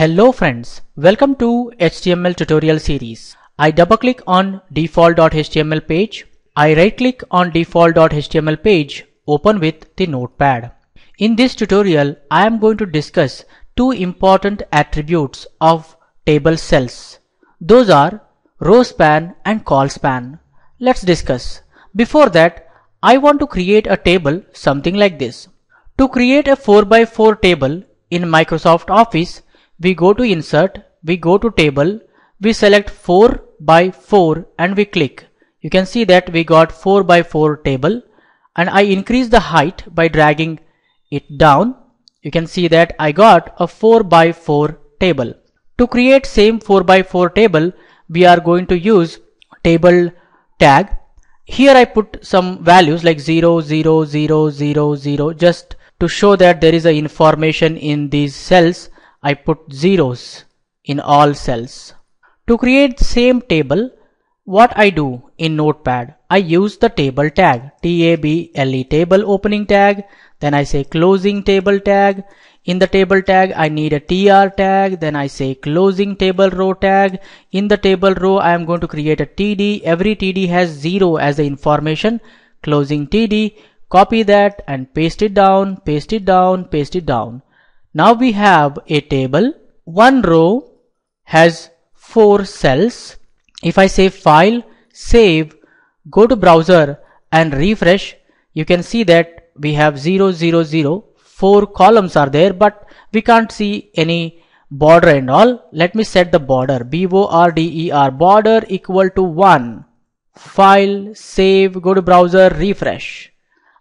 Hello friends, welcome to HTML tutorial series. I double click on default.html page. I right click on default.html page, open with the notepad. In this tutorial, I am going to discuss two important attributes of table cells. Those are row span and col span. Let's discuss. Before that, I want to create a table something like this. To create a 4x4 table in Microsoft Office, we go to Insert, we go to Table, we select 4x4 and we click. You can see that we got 4x4 table, and I increase the height by dragging it down. You can see that I got a 4x4 table. To create same 4x4 table, we are going to use table tag. Here I put some values like 0, 0, 0, 0, 0, just to show that there is a information in these cells. I put zeros in all cells. To create same table, what I do in Notepad, I use the table tag, table, table opening tag, then I say closing table tag. In the table tag, I need a tr tag, then I say closing table row tag. In the table row, I am going to create a td. Every td has 0 as the information. Closing td, copy that and paste it down, paste it down, paste it down. Now we have a table. One row has 4 cells. If I say File, Save, go to browser and refresh, you can see that we have 0, 0, 0. 4 columns are there, but we can't see any border and all. Let me set the border, border, border equal to 1. File, Save, go to browser, refresh.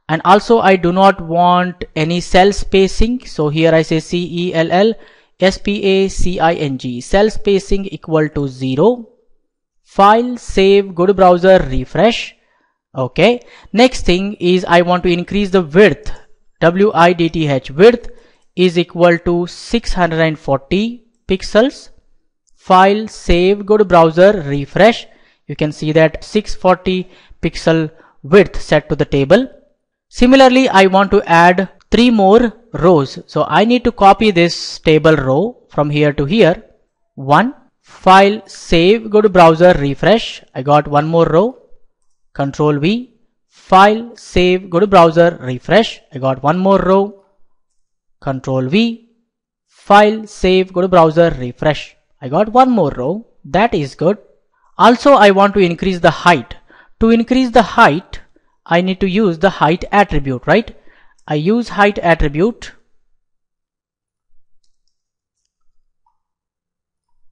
And also I do not want any cell spacing, so here I say cell spacing, cell spacing equal to 0. File, Save, go to browser, refresh. Okay, next thing is I want to increase the width, width, width is equal to 640 pixels. File, Save, go to browser, refresh. You can see that 640 pixel width set to the table. Similarly, I want to add 3 more rows. So I need to copy this table row from here to here. 1. File, Save, go to browser, refresh. I got 1 more row. Control V. File, Save, go to browser, refresh. I got 1 more row. Control V. File, Save, go to browser, refresh. I got 1 more row. That is good. Also, I want to increase the height. To increase the height, I need to use the height attribute, right? I use height attribute.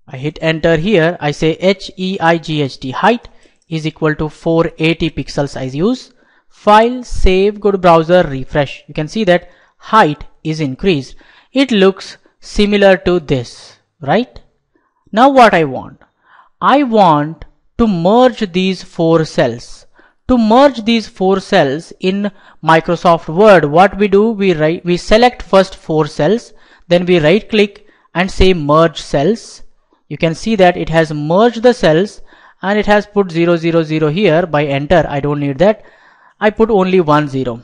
I hit enter here. I say height, height is equal to 480 pixels I use. File, Save, go to browser, refresh. You can see that height is increased. It looks similar to this, right? Now what I want to merge these 4 cells. To merge these 4 cells in Microsoft Word, what we do, we select first 4 cells, then we right click and say merge cells. You can see that it has merged the cells and it has put 0, 0, 0 here by enter. I don't need that. I put only 1, 0.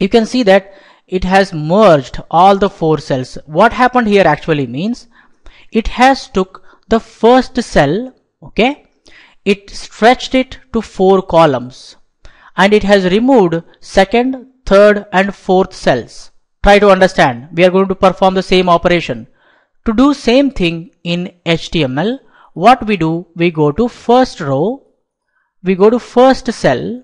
You can see that it has merged all the 4 cells. What happened here actually means it has took the first cell, okay? It stretched it to 4 columns and it has removed 2nd, 3rd and 4th cells. Try to understand. We are going to perform the same operation. To do same thing in HTML, what we do, we go to first row, we go to first cell,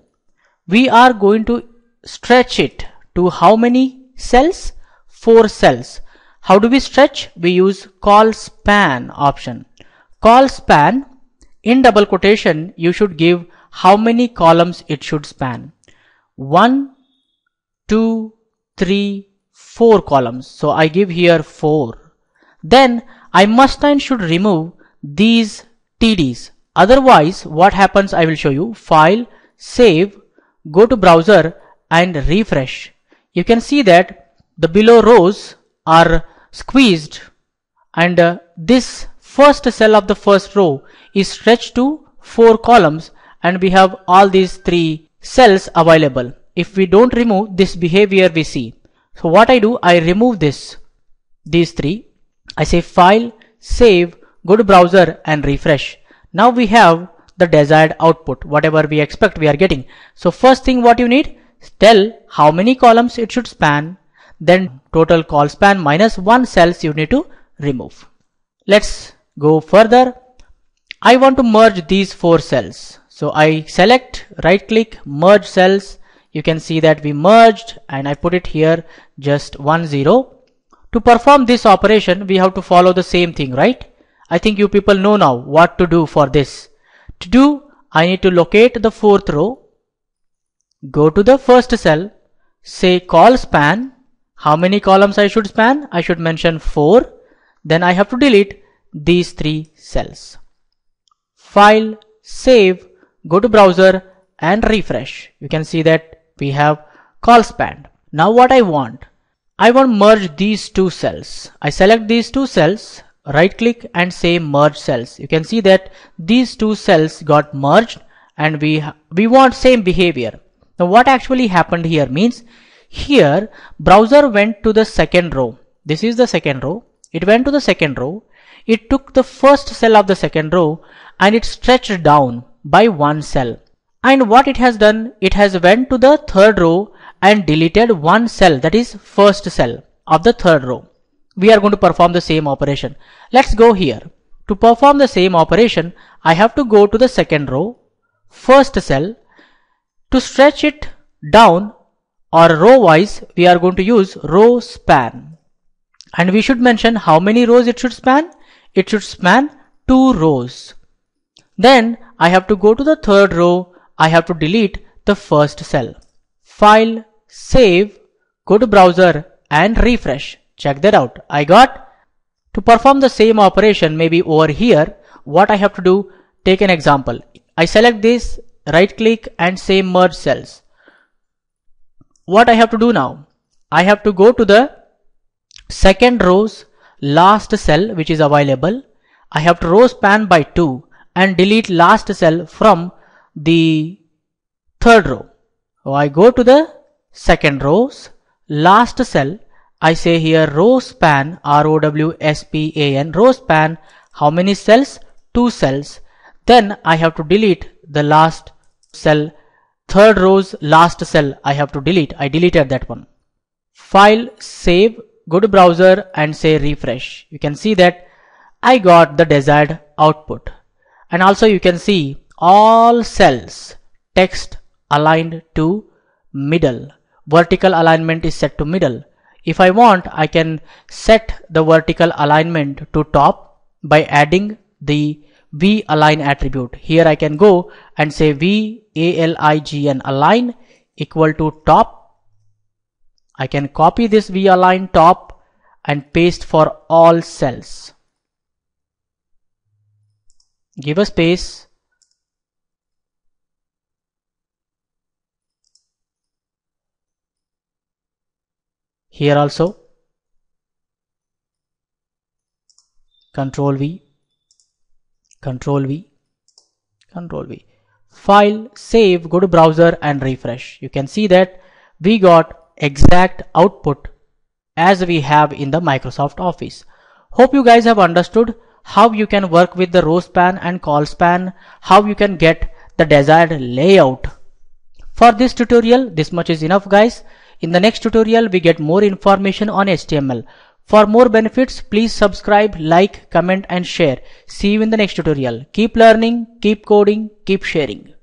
we are going to stretch it to how many cells? 4 cells. How do we stretch? We use col span option. Col span, in double quotation, you should give how many columns it should span. 1, 2, 3, 4 columns. So I give here 4. Then I must and should remove these TDs. Otherwise, what happens I will show you. File, Save, go to browser and refresh. You can see that the below rows are squeezed and this first cell of the first row is stretched to 4 columns and we have all these 3 cells available. If we don't remove, this behavior we see. So what I do, I remove these 3. I say file, save, go to browser and refresh. Now we have the desired output, whatever we expect we are getting. So first thing what you need, tell how many columns it should span, then total call span minus one cells you need to remove. Let's go further. I want to merge these four cells. So I select, right click, merge cells. You can see that we merged and I put it here just 10. To perform this operation, we have to follow the same thing, right? I think you people know now what to do for this. To do, I need to locate the fourth row, go to the first cell, say call span, how many columns I should span? I should mention 4. Then I have to delete these 3 cells. File, save, go to browser and refresh. You can see that we have call span. Now what I want merge these 2 cells. I select these 2 cells, right click and say merge cells. You can see that these 2 cells got merged and we want same behavior. Now what actually happened here means, here browser went to the second row. This is the second row. It went to the second row. It took the first cell of the second row and it stretched down by 1 cell. And what it has done, it has went to the third row and deleted 1 cell, that is first cell of the third row. We are going to perform the same operation. Let's go here. To perform the same operation, I have to go to the second row, first cell. To stretch it down or row wise, we are going to use row span. And we should mention how many rows it should span. It should span 2 rows. Then I have to go to the third row. I have to delete the first cell. File, save, go to browser and refresh. Check that out. I got to perform the same operation maybe over here. What I have to do, take an example. I select this, right click and say merge cells. What I have to do now, I have to go to the second row's last cell which is available. I have to row span by 2 and delete last cell from the third row. So I go to the second row's last cell. I say here row span, R-O-W-S-P-A-N, row span, how many cells? 2 cells. Then I have to delete the last cell, third row's last cell. I have to delete. I deleted that one. File, save, go to browser and say refresh. You can see that I got the desired output. And also you can see all cells text aligned to middle. Vertical alignment is set to middle. If I want, I can set the vertical alignment to top by adding the v-align attribute. Here I can go and say v-a-l-i-g-n align equal to top. I can copy this v-align top and paste for all cells. Give a space. Here also, Control V. File, save, go to browser and refresh. You can see that we got exact output as we have in the Microsoft Office. Hope you guys have understood how you can work with the row span and call span, how you can get the desired layout. For this tutorial, this much is enough guys. In the next tutorial, we get more information on HTML. For more benefits, please subscribe, like, comment and share. See you in the next tutorial. Keep learning, keep coding, keep sharing.